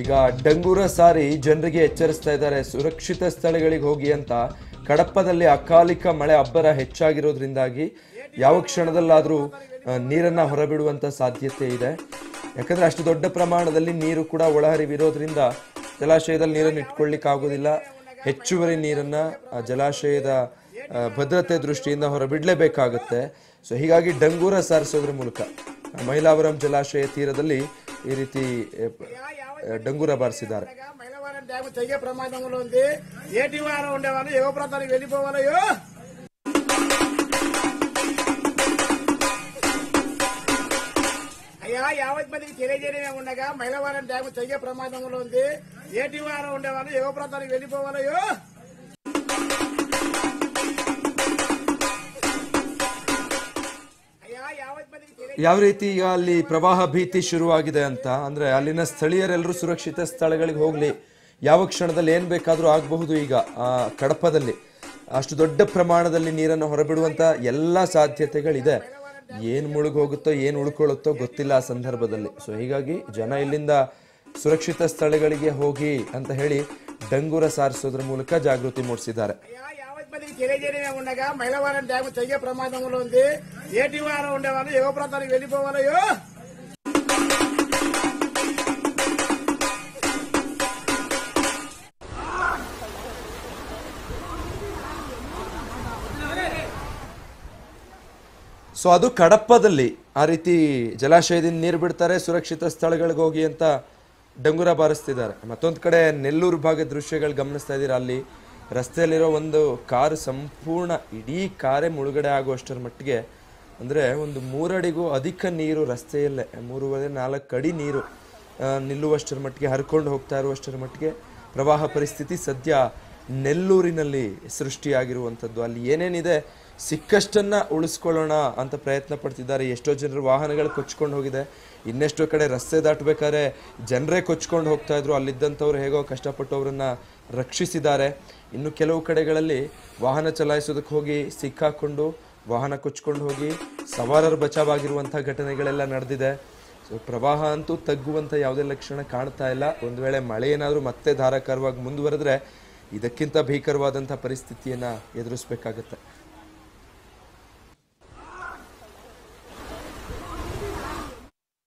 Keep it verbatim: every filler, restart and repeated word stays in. ಈಗ ಡಂಗೂರ ಸಾರಿ ಜನರಿಗೆ ಎಚ್ಚರಿಸ್ತಾ ಇದ್ದಾರೆ ಸುರಕ್ಷಿತ ಸ್ಥಳಗಳಿಗೆ ಹೋಗಿ ಅಂತ। ಕಡಪದಲ್ಲಿ ಅಕಾಲಿಕ ಮಳೆ ಅಬ್ಬರ ಹೆಚ್ಚಾಗಿರೋದ್ರಿಂದಾಗಿ ಯಾವ ಕ್ಷಣದಲ್ಲಾದರೂ ನೀರನ್ನ ಹೊರಬಿಡುವಂತ ಸಾಧ್ಯತೆ ಇದೆ। ಯಾಕಂದ್ರೆ ಅಷ್ಟು ದೊಡ್ಡ ಪ್ರಮಾಣದಲ್ಲಿ ನೀರು ಕೂಡ ಒಳಹರಿವಿರೋದ್ರಿಂದ ಜಲಾಶಯದಲ್ಲಿ ನೀರನ್ನು ಇಟ್ಕೊಳ್ಳಿಕ್ಕೆ ಆಗೋದಿಲ್ಲ। ಹೆಚ್ಚುವರಿ ನೀರನ್ನ ಜಲಾಶಯದ ಭದ್ರತೆ ದೃಷ್ಟಿಯಿಂದ ಹೊರಬಿಡಲೇಬೇಕಾಗುತ್ತೆ। ಸೊ ಹೀಗಾಗಿ ಡಂಗೂರ ಸಾರಿಸೋದ್ರ ಮೂಲಕ ಮೈಲಾವರಂ ಜಲಾಶಯ ತೀರದಲ್ಲಿ ಈ ರೀತಿ डंगूरा बारिसिदारे मैलवरम डैम तेगे प्रमादंलो उंदी एटिवार उंडेवारु एगो प्रांतानिकि वेल्लिपोवालयो। अय्या यावत् मंदिकि तेलियजेयडमे उंडगा मैलवरम डैम तेगे प्रमादंलो उंदी एटिवार उंडेवारु एगो प्रांतानिकि वेल्लिपोवालयो। ಯಾವ ರೀತಿ ಈಗ ಅಲ್ಲಿ ಪ್ರವಾಹ ಭೀತಿ ಶುರುವಾಗಿದೆ ಅಂತ ಅಂದ್ರೆ ಅಲ್ಲಿನ ಸ್ಥಳೀಯರೆಲ್ಲರೂ ಸುರಕ್ಷಿತ ಸ್ಥಳಗಳಿಗೆ ಹೋಗಲಿ, ಯಾವ ಕ್ಷಣದಲ್ಲಿ ಏನು ಬೇಕಾದರೂ ಆಗಬಹುದು। ಈಗ ಕಡಪದಲ್ಲಿ ಅಷ್ಟು ದೊಡ್ಡ ಪ್ರಮಾಣದಲ್ಲಿ ನೀರನ್ನು ಹೊರಬಿಡುವಂತ ಎಲ್ಲ ಸಾಧ್ಯತೆಗಳಿದೆ। ಏನು ಮುಳುಗಿ ಹೋಗುತ್ತೋ ಏನು ಉಳ್ಕೊಳ್ಳುತ್ತೋ ಗೊತ್ತಿಲ್ಲ ಆ ಸಂದರ್ಭದಲ್ಲಿ। ಸೊ ಹೀಗಾಗಿ ಜನ ಇಲ್ಲಿಂದ ಸುರಕ್ಷಿತ ಸ್ಥಳಗಳಿಗೆ ಹೋಗಿ ಅಂತ ಹೇಳಿ ಡಂಗೂರ ಸಾರಿಸೋದ್ರ ಮೂಲಕ ಜಾಗೃತಿ ಮೂಡಿಸಿದ್ದಾರೆ। मैलवरम डैम तेगे प्रमादंलो उंदी एटिवार उंडेवारु एगो प्रांतानिकि वेल्लिपोवालयो। सो अदु कडप्पदल्लि आ रीति जलाशयदिंद नीरु बिडुत्तारे सुरक्षित स्थळगळिगे होगि अंत डंगूर बारिस्तिद्दारे। मत्तोंदु कड़े नेल्लूरु भागद दृश्यगळु गमनिस्ता इद्दीरा। अल्लि ರಸ್ತೆಯಲ್ಲಿರೋ ಒಂದು ಕಾರ್ ಸಂಪೂರ್ಣ ಇಡೀ ಕಾರೇ ಮುಳುಗಡೆ ಆಗುವಷ್ಟರ ಮಟ್ಟಿಗೆ ಅಂದರೆ ಒಂದು ಮೂರಡಿಗೂ ಅಧಿಕ ನೀರು ರಸ್ತೆಯಲ್ಲೇ ಮೂರುವರೆ ನಾಲ್ಕು ಅಡಿ ನೀರು ನಿಲ್ಲುವಷ್ಟರ ಮಟ್ಟಿಗೆ ಹರ್ಕೊಂಡು ಹೋಗ್ತಾ ಇರುವಷ್ಟರ ಮಟ್ಟಿಗೆ ಪ್ರವಾಹ ಪರಿಸ್ಥಿತಿ ಸದ್ಯ ನೆಲ್ಲೂರಿನಲ್ಲಿ ಸೃಷ್ಟಿಯಾಗಿರುವಂಥದ್ದು। ಅಲ್ಲಿ ಏನೇನಿದೆ ಸಿಕ್ಕಷ್ಟನ್ನು ಉಳಿಸ್ಕೊಳ್ಳೋಣ ಅಂತ ಪ್ರಯತ್ನ ಪಡ್ತಿದ್ದಾರೆ। ಎಷ್ಟೋ ಜನರು ವಾಹನಗಳು ಕೊಚ್ಕೊಂಡು ಹೋಗಿದೆ, ಇನ್ನೆಷ್ಟೋ ಕಡೆ ರಸ್ತೆ ದಾಟಬೇಕಾದ್ರೆ ಜನರೇ ಕೊಚ್ಕೊಂಡು ಹೋಗ್ತಾ ಇದ್ರು। ಅಲ್ಲಿದ್ದಂಥವ್ರು ಹೇಗೋ ಕಷ್ಟಪಟ್ಟವ್ರನ್ನ ರಕ್ಷಿಸಿದ್ದಾರೆ। ಇನ್ನು ಕೆಲವು ಕಡೆಗಳಲ್ಲಿ ವಾಹನ ಚಲಾಯಿಸೋದಕ್ಕೆ ಹೋಗಿ ಸಿಕ್ಕಾಕೊಂಡು ವಾಹನ ಕೊಚ್ಕೊಂಡು ಹೋಗಿ ಸವಾರರು ಬಚಾವಾಗಿರುವಂಥ ಘಟನೆಗಳೆಲ್ಲ ನಡೆದಿದೆ। ಸೊ ಪ್ರವಾಹ ಅಂತೂ ತಗ್ಗುವಂಥ ಯಾವುದೇ ಲಕ್ಷಣ ಕಾಣ್ತಾ ಇಲ್ಲ। ಒಂದು ವೇಳೆ ಮಳೆ ಏನಾದರೂ ಮತ್ತೆ ಧಾರಾಕಾರವಾಗಿ ಮುಂದುವರೆದ್ರೆ ಇದಕ್ಕಿಂತ ಭೀಕರವಾದಂಥ ಪರಿಸ್ಥಿತಿಯನ್ನು ಎದುರಿಸಬೇಕಾಗುತ್ತೆ।